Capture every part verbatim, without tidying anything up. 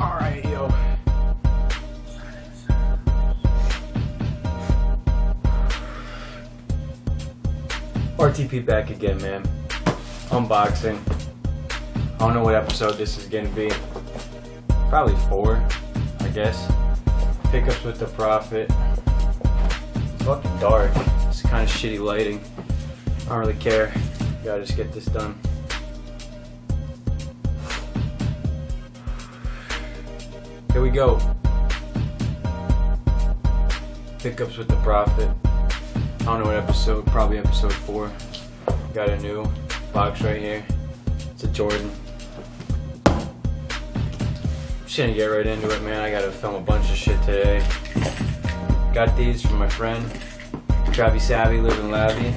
Alright, yo. R T P back again, man. Unboxing. I don't know what episode this is gonna be. Probably four, I guess. Pickups with the Prophet. It's fucking dark. It's kind of shitty lighting. I don't really care. Gotta just get this done. Here we go. Pickups with the Prophet. I don't know what episode, probably episode four. Got a new box right here. It's a Jordan. Just gonna get right into it, man. I gotta film a bunch of shit today. Got these from my friend, Travy Savvy, Living Labby,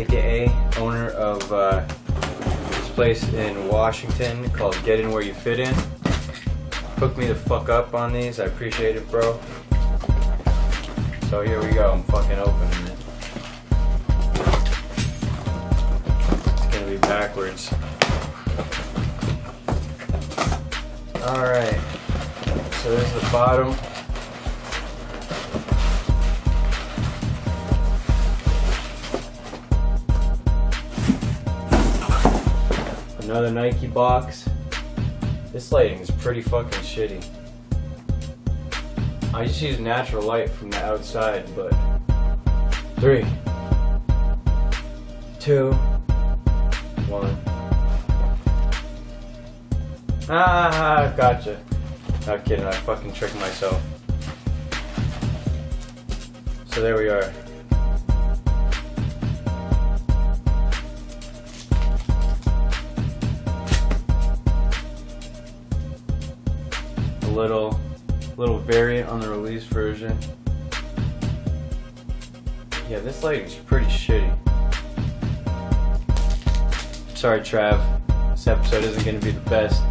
aka owner of uh, this place in Washington called Get In Where You Fit In. Hooked me the fuck up on these. I appreciate it, bro. So here we go. I'm fucking opening it. It's gonna be backwards. Alright. So there's the bottom. Another Nike box. This lighting is pretty fucking shitty. I just use natural light from the outside, but... Three. Two. One. Ah, gotcha. Not kidding, I fucking tricked myself. So there we are. Little, little variant on the release version. Yeah, this lighting's pretty shitty. Sorry, Trav. This episode isn't gonna be the best.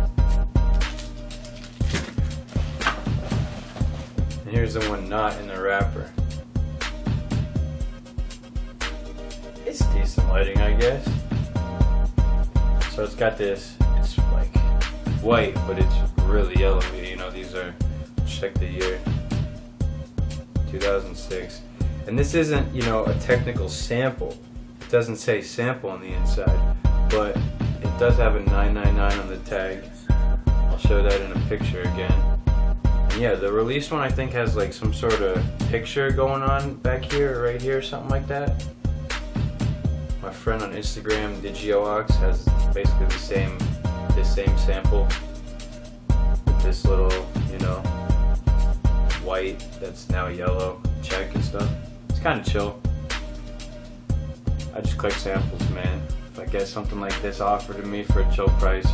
And here's the one not in the wrapper. It's decent lighting, I guess. So it's got this. It's like white, but it's really yellow. You know, these are, check the year, two thousand six. And this isn't, you know, a technical sample. It doesn't say sample on the inside, but it does have a nine nine nine on the tag. I'll show that in a picture again. And yeah, the release one I think has like some sort of picture going on back here, or right here, or something like that. My friend on Instagram, DigiOx, has basically the same, the same sample. This little, you know, white that's now yellow check and stuff. It's kind of chill. I just collect samples, man. If I get something like this offered to me for a chill price,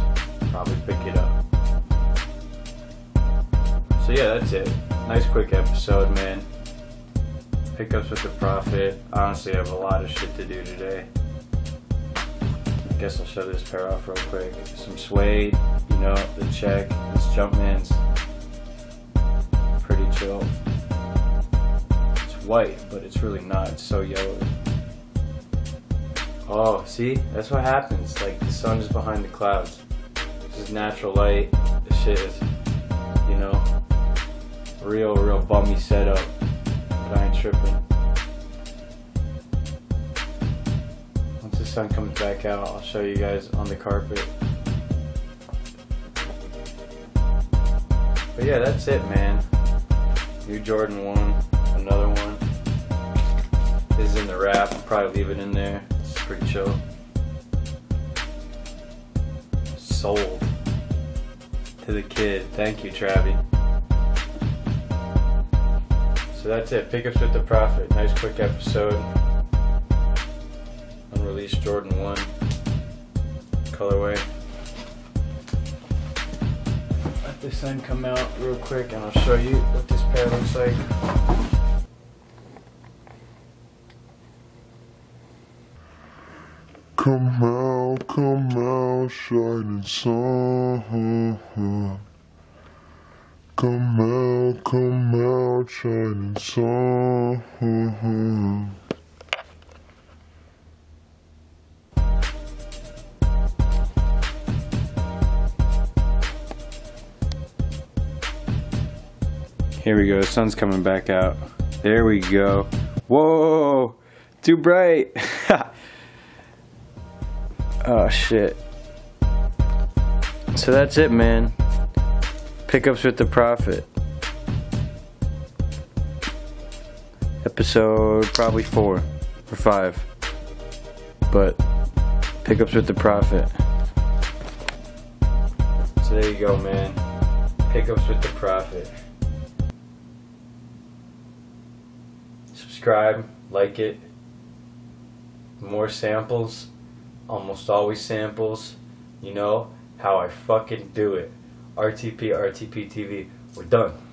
I'll probably pick it up. So yeah, that's it. Nice quick episode, man. Pickups with the Prophet. I honestly have a lot of shit to do today. I guess I'll show this pair off real quick. Some suede, you know, the check. This Jumpman's pretty chill. It's white, but it's really not. It's so yellow. Oh, see? That's what happens. Like, the sun is behind the clouds. This is natural light. This shit is, you know, real, real bummy setup. But I ain't tripping. Sun comes back out, I'll show you guys on the carpet. But yeah, that's it, man. New Jordan one, another one. This is in the wrap, I'll probably leave it in there. It's pretty chill. Sold to the kid. Thank you, Travy. So that's it. Pickups with the Prophet. Nice quick episode. Release Jordan one colorway. Let this sun come out real quick and I'll show you what this pair looks like. Come out, come out, shining sun. Come out, come out, shining sun. Here we go, sun's coming back out. There we go. Whoa, too bright. Oh shit. So that's it, man. Pickups with the Prophet. Episode probably four or five. But pickups with the Prophet. So there you go, man. Pickups with the Prophet. Subscribe, like it. More samples, almost always samples. You know how I fucking do it. R T P, R T P T V, we're done.